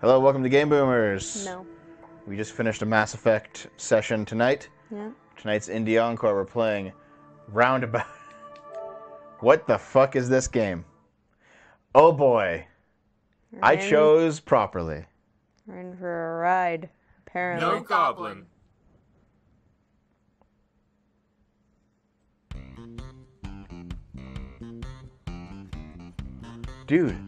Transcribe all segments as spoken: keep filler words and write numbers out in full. Hello, welcome to Game Boomers. No. We just finished a Mass Effect session tonight. Yeah. Tonight's Indie Encore, we're playing Roundabout. What the fuck is this game? Oh boy. We're I in. chose properly. We're in for a ride, apparently. No goblin. Dude.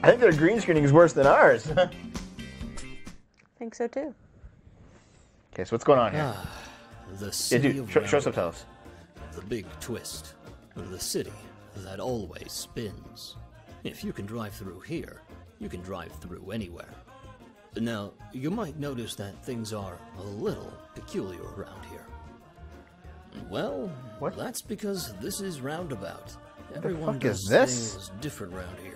I think their green screening is worse than ours. I think so too. Okay, so what's going on here? Ah, the city yeah, dude, of sh show subtitles. The big twist. The city that always spins. If you can drive through here, you can drive through anywhere. Now, you might notice that things are a little peculiar around here. Well, what? That's because this is Roundabout. Everyone what the fuck does is this? Things different around here.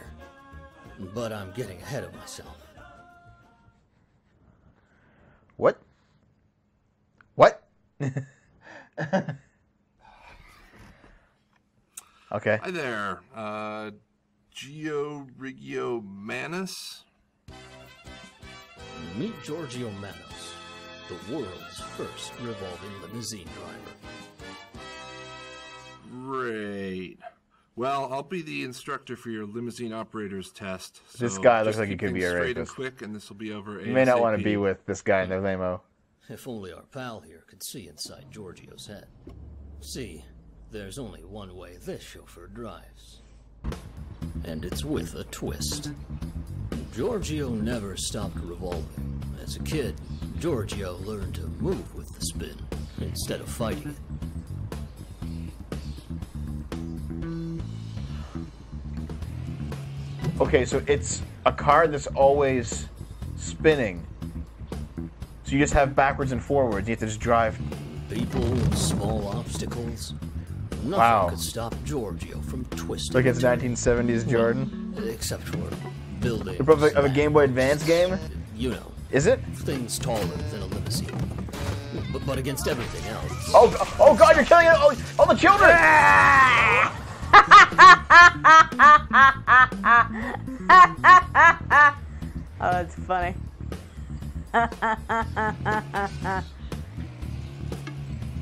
But I'm getting ahead of myself. What? What? Okay. Hi there. Uh, Giorgio Manos. Meet Giorgio Manos, the world's first revolving limousine driver. Great. Well, I'll be the instructor for your limousine operators test. So this guy looks like he could be a rapist. And quick, and this will be over. You may not want to be with this guy in the limo. If only our pal here could see inside Giorgio's head. See, there's only one way this chauffeur drives, and it's with a twist. Giorgio never stopped revolving. As a kid, Giorgio learned to move with the spin instead of fighting it. Okay, so it's a car that's always spinning. So you just have backwards and forwards. You have to just drive. People, small obstacles. Nothing wow. could stop Giorgio from twisting. Look, it's nineteen seventies Jordan. Well, except for buildings. The problem of a Game Boy Advance game? You know. Is it? Things taller than a limousine. But, but against everything else. Oh, oh God, you're killing all, all the children! Ah! Oh, that's funny.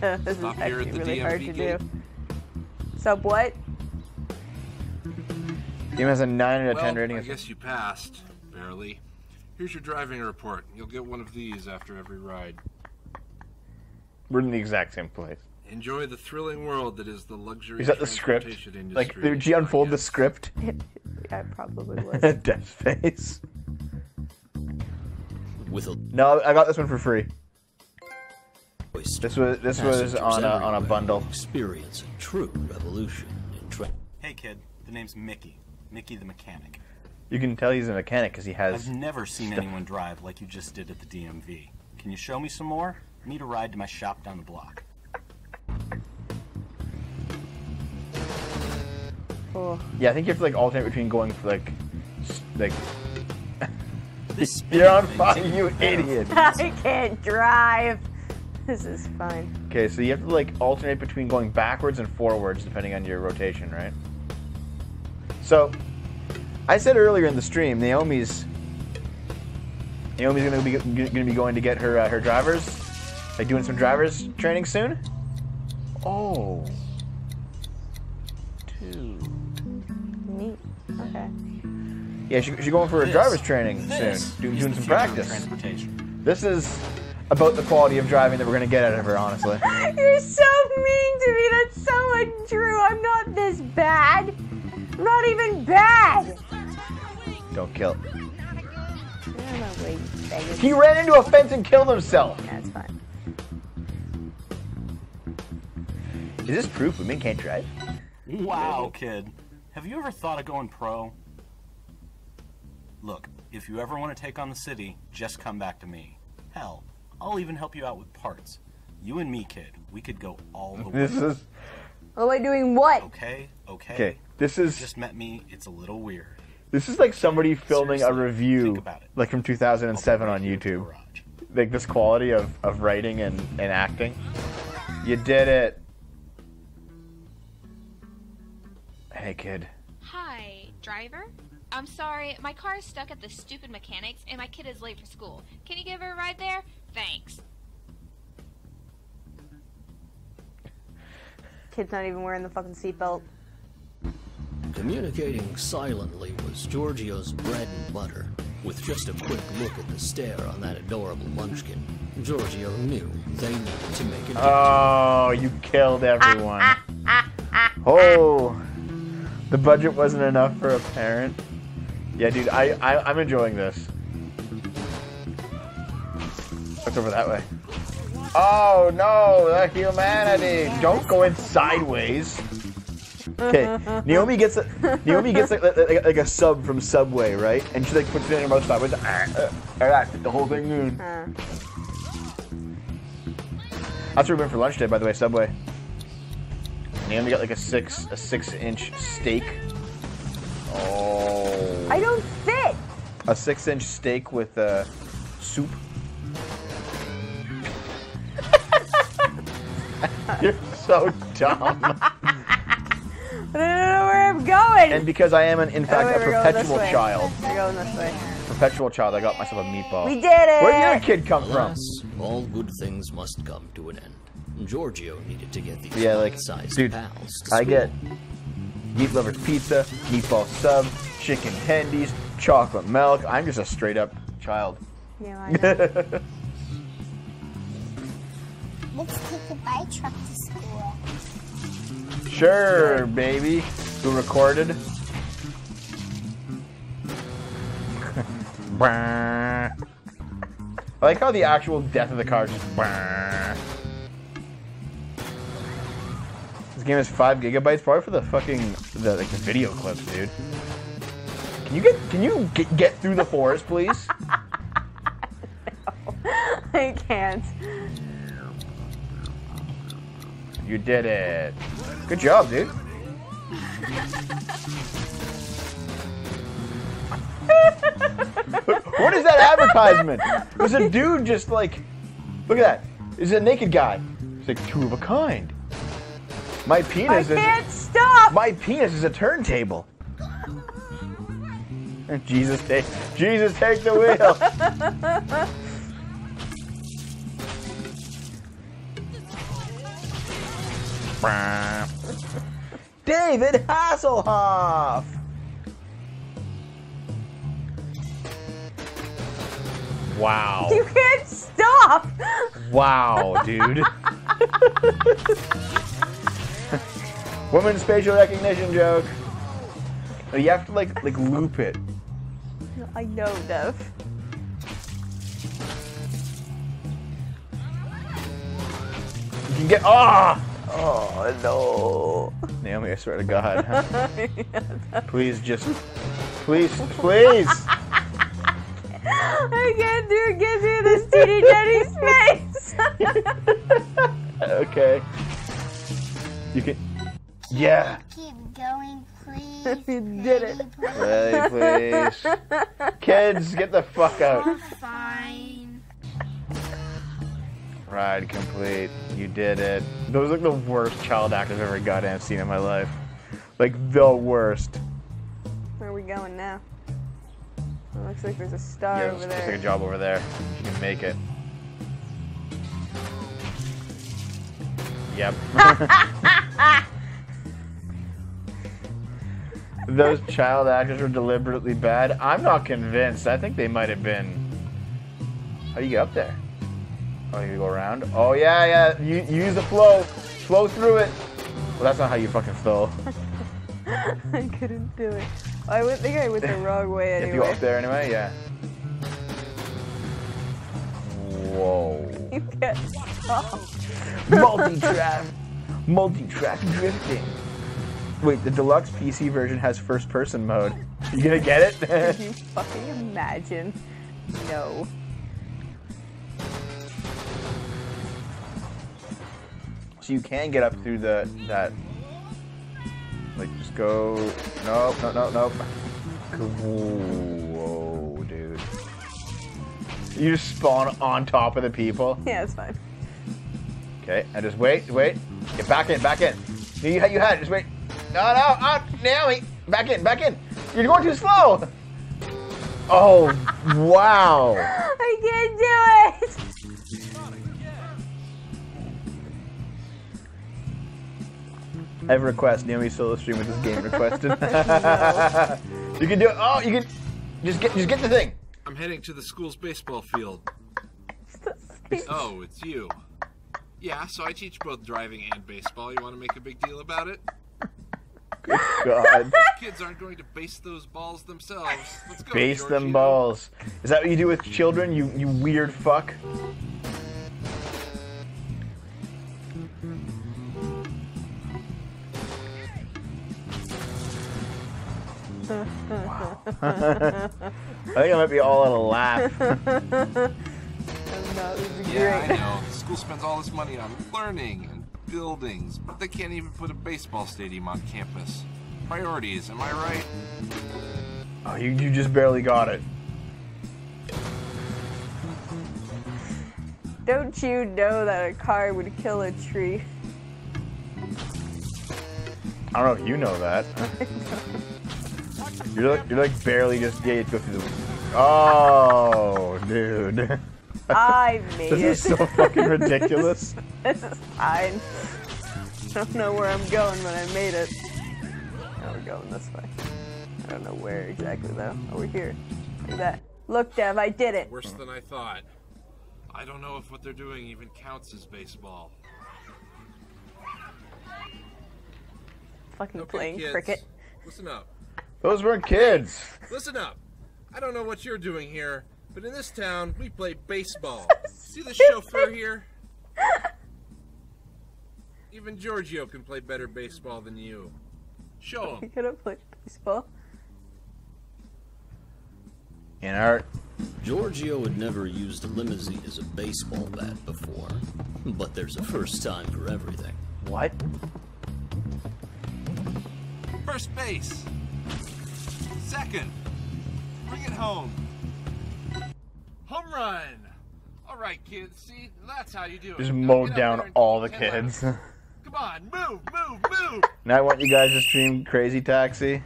This Stop is actually really D M V hard to game. do. So what? Game has a nine out of well, ten rating. I guess you passed, barely. Here's your driving report. You'll get one of these after every ride. We're in the exact same place. Enjoy the thrilling world that is the luxury. Is that the script? Industry. Like, did you unfold oh, yes. the script? I probably was. Death face. With a no, I got this one for free. This was this was on a, on a bundle. Experience a true revolution in tra Hey kid, the name's Mickey. Mickey the mechanic. You can tell he's a mechanic because he has. I've never seen stuff. anyone drive like you just did at the D M V. Can you show me some more? I need a ride to my shop down the block. Oh. Yeah, I think you have to like alternate between going for like, like. This You're on fire, you idiot! I can't drive. This is fine. Okay, so you have to like alternate between going backwards and forwards depending on your rotation, right? So, I said earlier in the stream, Naomi's. Naomi's gonna be gonna be going to get her uh, her drivers, like doing some drivers training soon. Oh. Two. Neat. Okay. Yeah, she, she's going for a driver's training this soon, doing, doing some practice. This is about the quality of driving that we're gonna get out of her, honestly. You're so mean to me. That's so untrue. I'm not this bad. I'm not even bad. Don't kill. He ran into a fence and killed himself. That's fine. Is this proof women can't drive? Wow, kid. Have you ever thought of going pro? Look, if you ever want to take on the city, just come back to me. Hell, I'll even help you out with parts. You and me, kid, we could go all the way. This is... Oh, wait, doing what? Okay, okay. Okay, this is... You just met me, it's a little weird. This is like somebody filming Seriously, a review, like from two thousand seven on YouTube. Like this quality of, of writing and, and acting. You did it. Hey, kid. Driver? I'm sorry, my car is stuck at the stupid mechanics and my kid is late for school. Can you give her a ride there? Thanks. Kid's not even wearing the fucking seatbelt. Communicating silently was Giorgio's bread and butter. With just a quick look at the stare on that adorable munchkin, Giorgio knew they needed to make it. Oh, you killed everyone. Oh, the budget wasn't enough for a parent. Yeah, dude, I, I I'm enjoying this. Look over that way. Oh no, the humanity! Don't go in sideways. Okay, Naomi gets a, Naomi gets like, like, like a sub from Subway, right? And she like puts it in her mouth sideways. Uh, uh, the whole thing. Mm. Uh. That's what we went for lunch today, by the way. Subway. Naomi got like a six a six inch steak. Oh. I don't fit. A six inch steak with uh, soup. You're so dumb. I don't know where I'm going. And because I am, an, in fact, oh, a perpetual child. We're going this way. Perpetual child. I got myself a meatball. We did it. Where did your kid come Alas, from? All good things must come to an end. Giorgio needed to get these yeah, like, sized dude, pals. To I get meat lovers pizza, meatball sub, chicken tendies, chocolate milk. I'm just a straight up child. Yeah, I know. Let's take the bike truck to school. Sure, baby. Who recorded? I like how the actual death of the car is just. This game is five gigabytes, probably for the fucking the like the video clips, dude. Can you get can you get, get through the forest, please? No, I can't. You did it. Good job, dude. What is that advertisement? There's a dude just like, look at that. It's a naked guy. It's like two of a kind. My penis I is. I can't stop. My penis is a turntable. Jesus take, Jesus take the wheel. David Hasselhoff! Wow. You can't stop! Wow, dude. Woman's facial recognition joke. You have to like like loop it. I know, Dev. You can get ah! Oh no. Naomi, I swear to God. Huh? Yeah, please just. Please, please! I can't do it. Get through this teeny tiny space! Okay. You can. Yeah! Keep going, please. You did it. Really, please. Kids, get the fuck out. I'm fine. Ride complete. You did it. Those are like the worst child act I've ever goddamn seen in my life. Like the worst. Where are we going now? It looks like there's a star yeah, over there. Looks like a job over there. She can make it. Yep. Those child actors were deliberately bad. I'm not convinced. I think they might have been. How do you get up there? Oh, you go around. Oh yeah, yeah. You, you use the flow, flow through it. Well, that's not how you fucking flow. I couldn't do it. I would think I went the wrong way anyway. You have to go up there anyway, yeah. Whoa. You can't stop. Multi-track, multi-track drifting. Wait, the deluxe P C version has first-person mode. You gonna get it? Can you fucking imagine? No. You can get up through the that like just go nope no no nope whoa dude you just spawn on top of the people yeah it's fine okay and just wait wait get back in back in you, you had it just wait no no oh, Naomi back in back in You're going too slow! Oh, wow! I can't do it! I have a request. Naomi solo stream with this game requested. You can do it. Oh, you can just get just get the thing. I'm heading to the school's baseball field. Oh, it's you. Yeah, so I teach both driving and baseball. You want to make a big deal about it? Good God. These kids aren't going to base those balls themselves. Let's go. Base George, them you know. balls. Is that what you do with children? You you weird fuck. Wow. I think I might be all in a laugh. Yeah, I know. The school spends all this money on learning and buildings, but they can't even put a baseball stadium on campus. Priorities, am I right? Oh, you, you just barely got it. Don't you know that a car would kill a tree? I don't know if you know that. You're like, you're like barely just yeah, you go through the. Oh, dude. I made it. This is so fucking ridiculous. This is fine. I don't know where I'm going, but I made it. Now we're going this way. I don't know where exactly though. Over here. Look at that. Look, Dev, I did it. Worse than I thought. I don't know if what they're doing even counts as baseball. Fucking okay, playing kids. Cricket. Listen up. Those weren't kids. Listen up. I don't know what you're doing here, but in this town, we play baseball. See the chauffeur here? Even Giorgio can play better baseball than you. Show him. You're gonna play baseball? In art. Giorgio had never used a limousine as a baseball bat before, but there's a first time for everything. What? First base. Second, bring it home. Home run. All right, kids. See, that's how you do it. Just mow down all the kids. Come on, move, move, move. Now I want you guys to stream Crazy Taxi.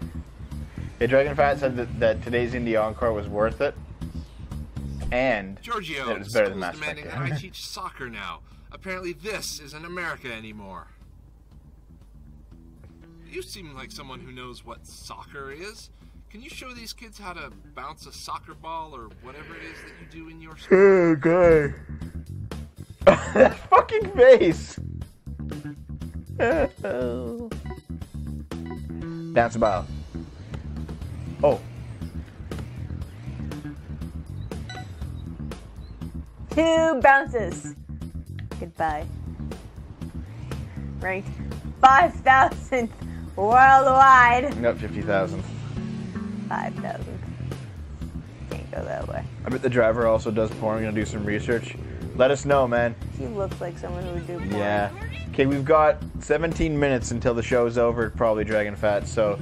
Hey, Dragonfat said that, that today's Indie Encore was worth it, and Giorgio, that it was better than Mass Effect. I teach soccer now. Apparently, this isn't America anymore. You seem like someone who knows what soccer is. Can you show these kids how to bounce a soccer ball or whatever it is that you do in your school? Okay. That fucking face! Bounce a ball. Oh. Two bounces. Goodbye. Ranked five thousandth worldwide. Not fifty thousand. five thousand. Can't go that way. I bet the driver also does porn. We're gonna do some research. Let us know, man. He looks like someone who would do porn. Yeah. Okay, we've got seventeen minutes until the show's over, probably, Dragon Fat. So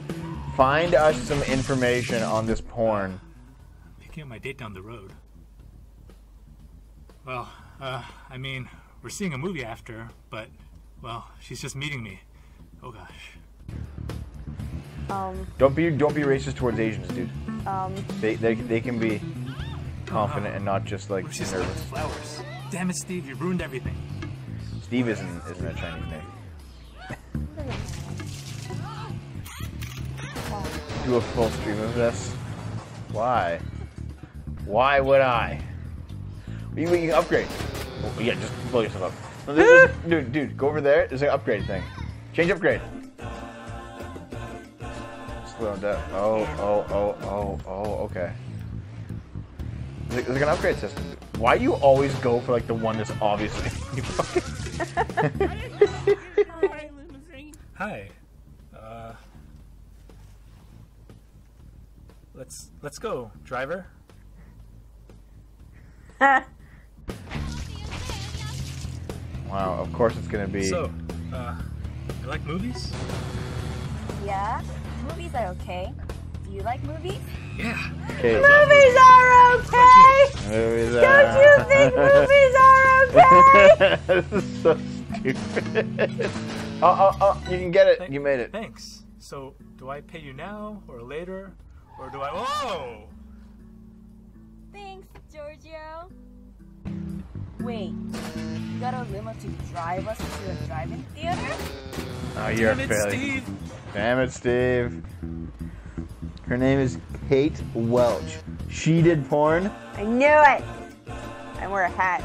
find us some information on this porn. Picking up my date down the road. Well, uh, I mean, we're seeing a movie after, but, well, she's just meeting me. Oh, gosh. Um, don't be don't be racist towards Asians, dude. Um, they, they they can be confident and not just like nervous. Like flowers. Damn it, Steve! You ruined everything. Steve isn't isn't a Chinese name. Do a full stream of this? Why? Why would I? You, you can upgrade. Oh, yeah, just blow yourself up. No, there's, there's, dude, dude, go over there. There's an upgrade thing. Change upgrade. Oh, oh, oh, oh, oh, okay. There's like an upgrade system. Why do you always go for like the one that's obviously Hi. Uh Let's let's go, driver. Wow, of course it's gonna be. So, uh you like movies? Yeah. Movies are okay. Do you like movies? Yeah. Okay. Movies are okay! Movies are... Don't you think movies are okay? This is so stupid. Oh, oh, oh, you can get it. Th you made it. Thanks. So, do I pay you now or later? Or do I? Whoa! Thanks, Giorgio. Wait, you got a limo to drive us to a drive-in theater? Oh, you're Damn a failure. It, Steve. Damn it, Steve. Her name is Kate Welch. She did porn. I knew it. I wear a hat.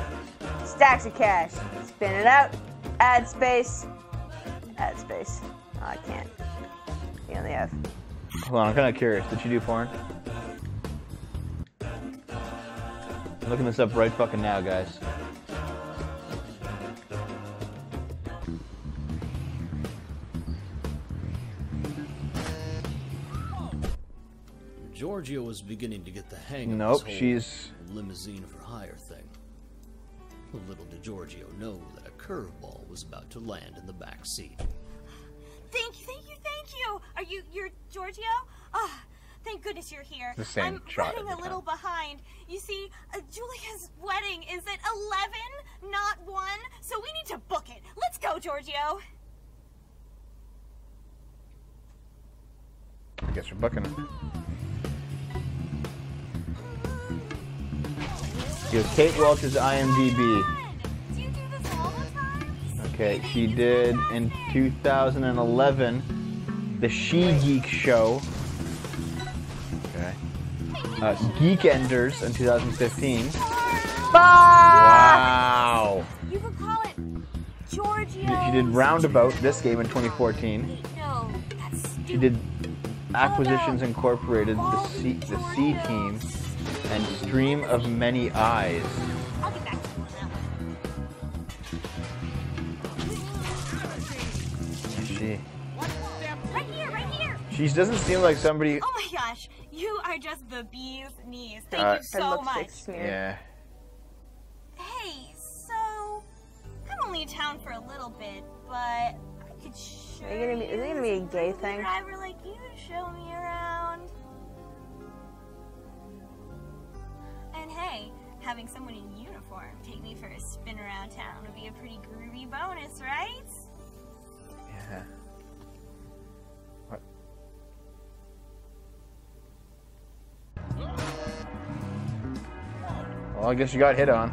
Stacks of cash. Spin it out. Ad space. Ad space. Oh, I can't. You only have. Hold on, I'm kind of curious. Did she do porn? I'm looking this up right fucking now, guys. Giorgio was beginning to get the hang of nope, this whole she's... limousine for hire thing. Little did Giorgio know that a curveball was about to land in the back seat. Thank you, thank you, thank you! Are you, you're Giorgio? Oh, thank goodness you're here. The same I'm running a little time. behind. You see, uh, Julia's wedding is at eleven, not one, so we need to book it. Let's go, Giorgio! I guess we're booking it. Here's Kate Welch's I M D B. Do you do this all the time? Okay, she did in two thousand eleven the She Geek Show. Okay. Uh, Geekenders in two thousand fifteen. Wow! You could call it Giorgio. She did Roundabout, this game, in twenty fourteen. No, that's she did Acquisitions Incorporated, the C, the C team. And Stream of Many Eyes. I'll get back to you on that one. Is she? Right here, right here. She doesn't seem like somebody. Oh my gosh, you are just the bee's knees. Thank uh, you so much. Yeah. Hey, so I'm only in town for a little bit, but I could show. Are you gonna be, is it gonna be a gay thing? Driver like you to show me around. And hey, having someone in uniform take me for a spin around town would be a pretty groovy bonus, right? Yeah. What? Well, I guess you got hit on.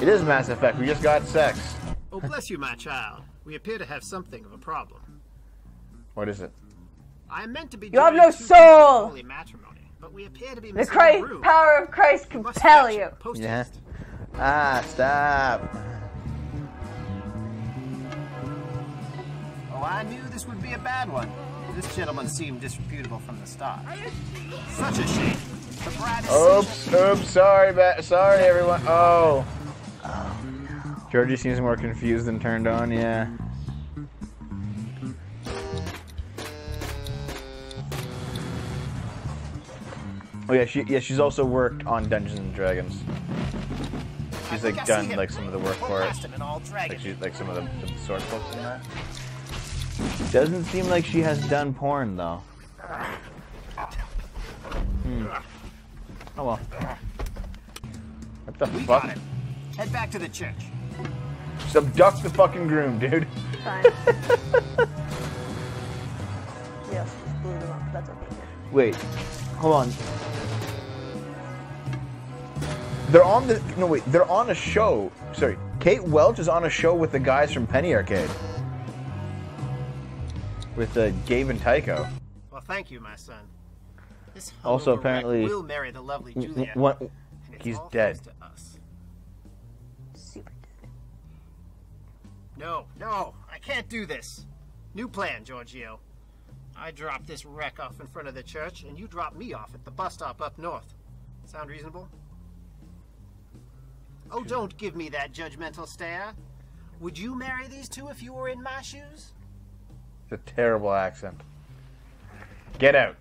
It is Mass Effect, we just got sex. Oh, bless you, my child. We appear to have something of a problem. What is it? I meant to be. You have no soul! Holy matrimony. But we appear to be the Christ, power of Christ compel you. you. Yeah. Ah, stop. Oh, I knew this would be a bad one. This gentleman seemed disreputable from the start. Such a shame. Oops, oops, sorry, sorry, everyone. Oh. oh no. Georgie seems more confused than turned on, yeah. Oh yeah, she yeah she's also worked on Dungeons and Dragons. She's like done like some of the work for it, like she's like some of the, the sword books and that. Doesn't seem like she has done porn though. Hmm. Oh well. What the we fuck? Head back to the church. Just abduct the fucking groom, dude. Fine. Yes, just blew them up. That's okay. Wait. Hold on. They're on the no wait. They're on a show. Sorry, Kate Welch is on a show with the guys from Penny Arcade, with uh, Gabe and Tycho. Well, thank you, my son. This also, apparently, will marry the lovely Julia. What? He's dead. To us. Super dead. No, no, I can't do this. New plan, Giorgio. I drop this wreck off in front of the church, and you drop me off at the bus stop up north. Sound reasonable? Oh, don't give me that judgmental stare. Would you marry these two if you were in my shoes? It's a terrible accent. Get out.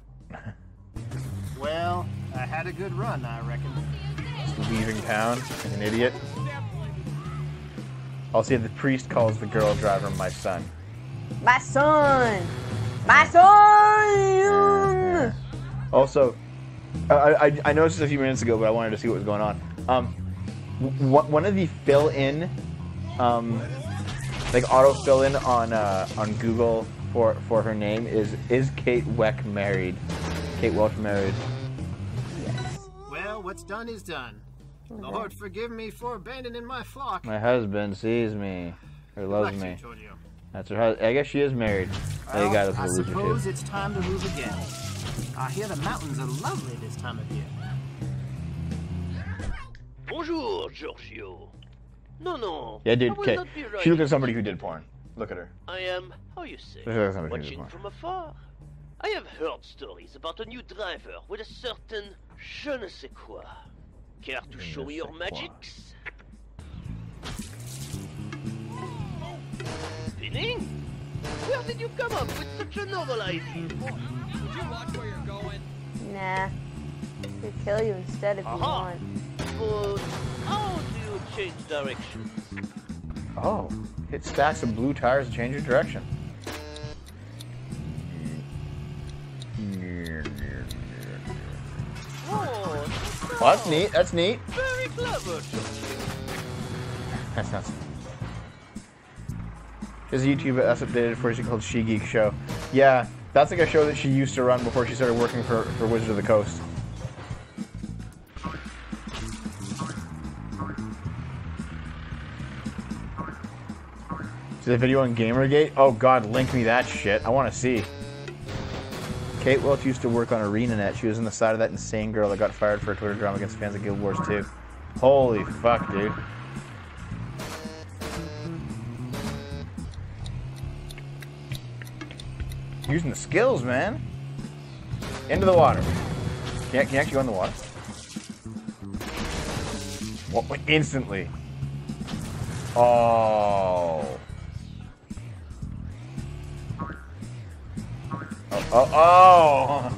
Well, I had a good run, I reckon. Just leaving town like an idiot. I'll see if the priest calls the girl driver my son. My son! My son! Also, I, I, I noticed this a few minutes ago, but I wanted to see what was going on. Um, one of the fill-in, um, like auto fill-in on uh, on Google for for her name is is Kate Welch married? Kate Welch married. Yes. Well, what's done is done. Okay. Lord, forgive me for abandoning my flock. My husband sees me, or loves me. Giorgio. That's her husband. I guess she is married. Well, you gotta I suppose it's time to move again. I hear the mountains are lovely this time of year. Bonjour, Giorgio. No, no. Yeah, dude, okay. Right. She looked at somebody who did porn. Look at her. I am, how you say, watching from afar. I have heard stories about a new driver with a certain je ne sais quoi. Care to show me your magics? Spinning? Where did you come up with such a novel idea? Would you watch where you're going? Nah. We'll kill you instead if uh-huh. you want. But how do you change direction? Oh, hit stacks of blue tires to change your direction. Oh, no. Well, that's neat. That's neat. Very clever. That's not. There's a YouTube that's updated for it called She Geek Show. Yeah, that's like a show that she used to run before she started working for, for Wizards of the Coast. See the video on Gamergate? Oh god, link me that shit. I want to see. Kate Welch used to work on ArenaNet. She was on the side of that insane girl that got fired for a Twitter drama against fans of Guild Wars two. Holy fuck, dude. Using the skills, man. Into the water. Can, can you actually go in the water? What? Well, instantly. Oh. Oh. Oh. Oh.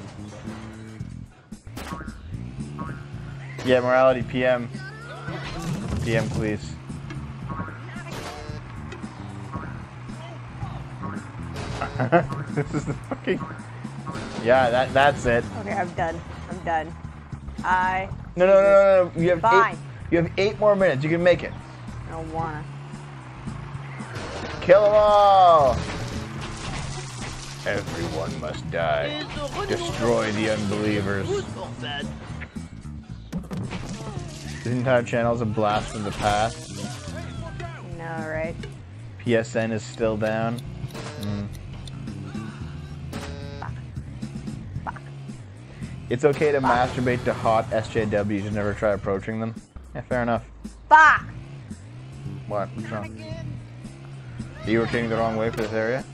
Yeah, morality P M. P M, please. This is the fucking... Yeah, that, that's it. Okay, I'm done. I'm done. I... No, no, no, no, no. You have Bye. Eight, you have eight more minutes. You can make it. I don't wanna. Kill them all! Everyone must die. Destroy the unbelievers. This entire channel is a blast from the past. No, right? P S N is still down. Mm. It's okay to Fuck. masturbate to hot S J Ws and never try approaching them. Yeah, fair enough. Fuck! What? What's wrong? You were taking the wrong way for this area?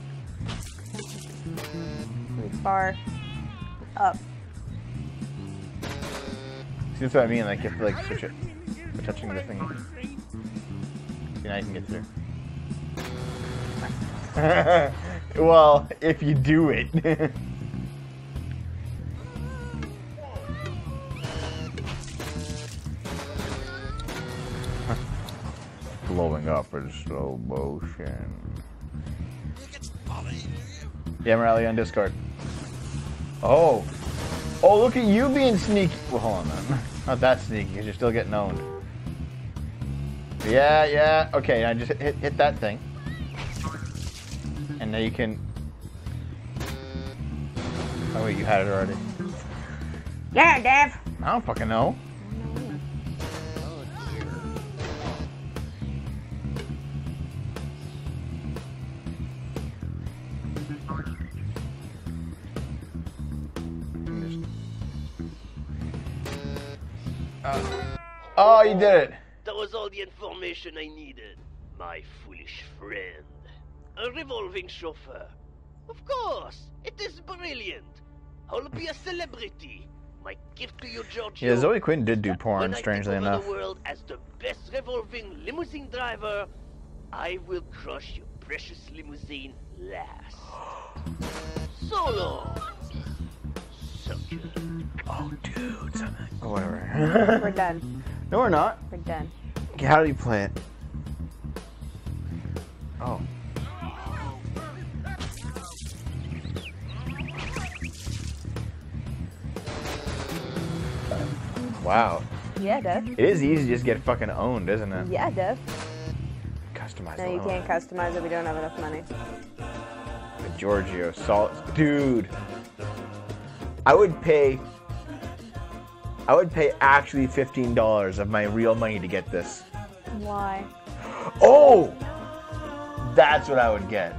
Pretty far up. See, that's what I mean, like, you have to, like, switch it. We're touching the thing. See, now you can get through. Well, if you do it. Blowing up in slow motion. Yeah, Morelli on Discord. Oh. Oh, look at you being sneaky. Well, hold on, man. Not that sneaky, because you're still getting owned. Yeah, yeah. Okay, I just hit, hit that thing. And now you can... Oh, wait, you had it already. Yeah, Dev. I don't fucking know. Oh, you did it! That was all the information I needed, my foolish friend. A revolving chauffeur. Of course! It is brilliant! I'll be a celebrity. My gift to you, Giorgio. Yeah, Zoe Quinn did do porn, strangely enough. When I take over the world as the best revolving limousine driver, I will crush your precious limousine last. Solo! Sucker. Oh, dude. Oh, whatever. We're done. No, we're not. We're done. Okay, how do you play it? Oh. Wow. Yeah, Dev. It is easy to just get fucking owned, isn't it? Yeah, Dev. Customize it. No, you can't customize it. We don't have enough money. Giorgio Salt. Dude, I would pay, I would pay actually fifteen dollars of my real money to get this. Why? Oh! That's what I would get.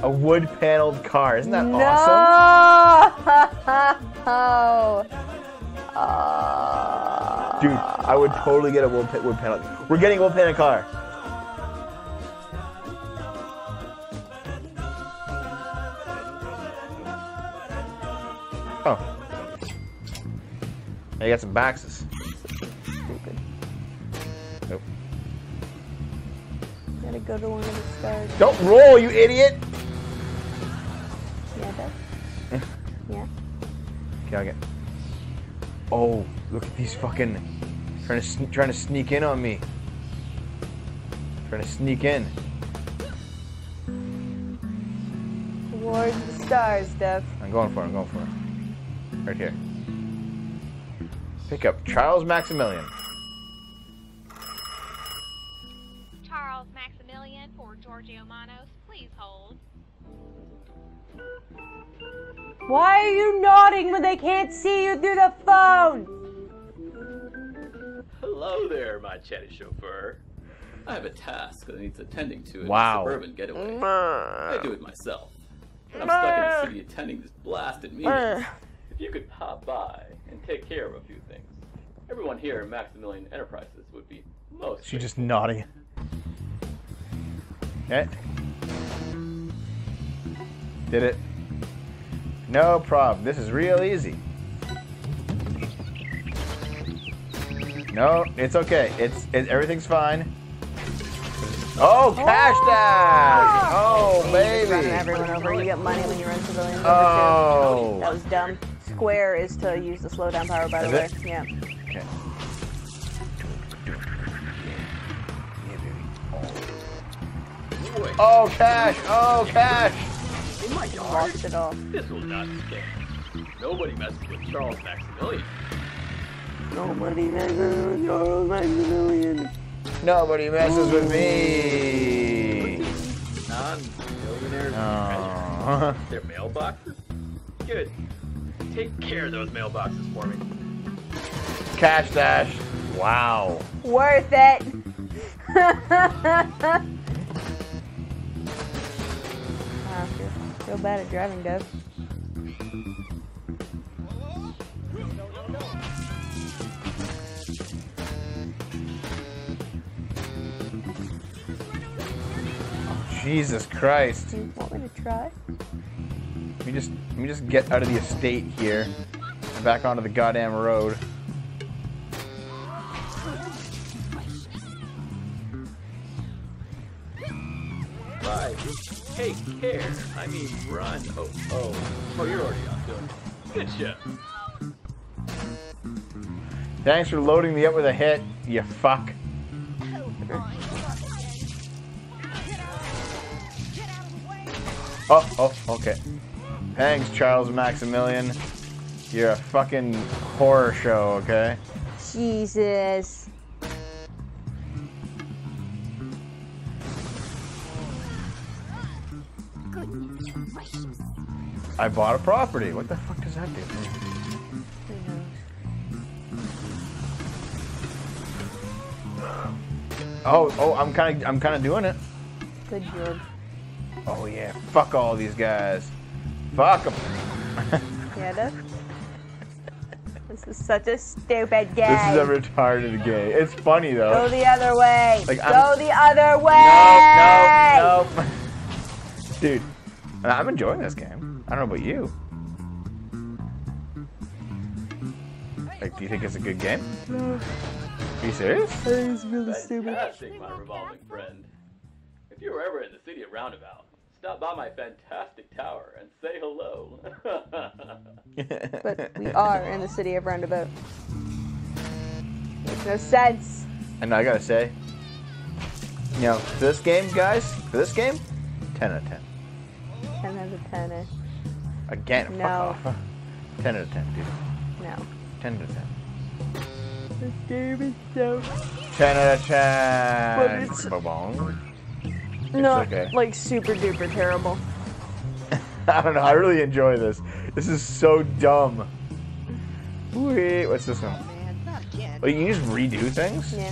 A wood paneled car. Isn't that no! awesome? No! Uh... Dude, I would totally get a wood, wood paneled car. We're getting a wood paneled car. Oh. I got some boxes. Stupid. Nope. Gotta go to one of the stars. Don't roll, you idiot! Yeah, Dev. Yeah. Yeah. Okay, I'll get. Oh, look at these fucking trying to sne trying to sneak in on me. Trying to sneak in. Towards the stars, Dev. I'm going for it. I'm going for it. Right here. Pick up Charles Maximilian. Charles Maximilian for Giorgio Manos, please hold. Why are you nodding when they can't see you through the phone? Hello there, my chatty chauffeur. I have a task that needs attending to in wow. a suburban getaway. Mm -hmm. I do it myself. I'm mm -hmm. stuck in the city attending this blasted meeting. Mm -hmm. If you could pop by and take care of a few things, everyone here at Maximilian Enterprises would be most. She's just nodding. Eh? Did it? No problem. This is real easy. No, it's okay. It's it, everything's fine. Oh, cash dash! Oh, oh baby! Running everyone over. You get money when you run civilians. Oh, two. That was dumb. Square is to use the slow down power, by the way. Yeah. Okay. Oh, cash! Oh, cash! Oh my God! Lost it all. This will not stand. Nobody messes with Charles Maximilian. Nobody messes with Charles Maximilian. Nobody messes with me. Non-millionaire treasures. They're mailboxes? Good. Take care of those mailboxes for me. Cash dash. Wow. Worth it. I feel bad at driving, Dev. Jesus Christ. Do you want me to try? Let me just, let me just get out of the estate here and back onto the goddamn road. Bye. Take care. I mean, run. Oh, oh. Oh, you're already on doing it. Good shit. Thanks for loading me up with a hit, you fuck. Oh, oh, okay. Thanks, Charles Maximilian. You're a fucking horror show, okay? Jesus. I bought a property. What the fuck does that do? Oh, oh, I'm kind of, I'm kind of doing it. Good job. Oh yeah, fuck all these guys. Fuck them. Yeah, Dev? This is such a stupid game. This is a retarded game. It's funny though. Go the other way. Like, Go I'm... the other way. No, no, no. Dude, I'm enjoying this game. I don't know about you. Like, do you think it's a good game? No. Are you serious? That is really stupid. Fantastic, my revolving friend. If you were ever in the city of Roundabout, stop by my fantastic tower and say hello. But we are in the city of Roundabout. Makes no sense. And I gotta say, you know, for this game, guys, for this game, ten out of ten. ten out of ten. Eh? Again, no. Fuck off. ten out of ten, dude. No. ten out of ten. This game is so... ten out of ten. But it's... Ba-bong. It's not okay. Like super duper terrible. I don't know, I really enjoy this. This is so dumb. Wait, what's this one? Oh, you can just redo things? Yeah.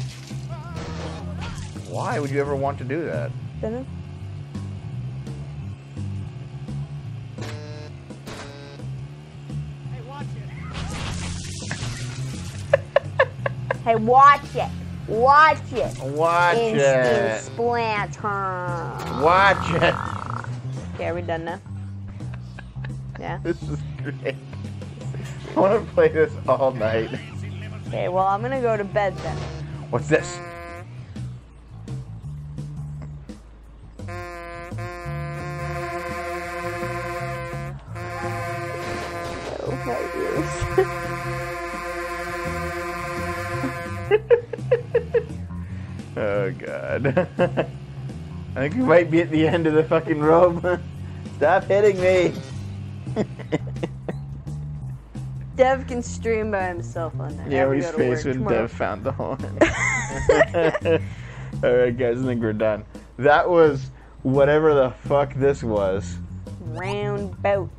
Why would you ever want to do that? Dunno. Hey, watch it. Hey, watch it. Watch it. Watch in, it. In Splinter. Watch it. Okay, are we done now? Yeah. This is great. I want to play this all night. Okay, well, I'm gonna go to bed then. What's this? Oh god. I think we might be at the end of the fucking rope. Stop hitting me. Dev can stream by himself on that. Yeah, we space when Dev found the horn. Alright guys, I think we're done. That was whatever the fuck this was. Roundabout.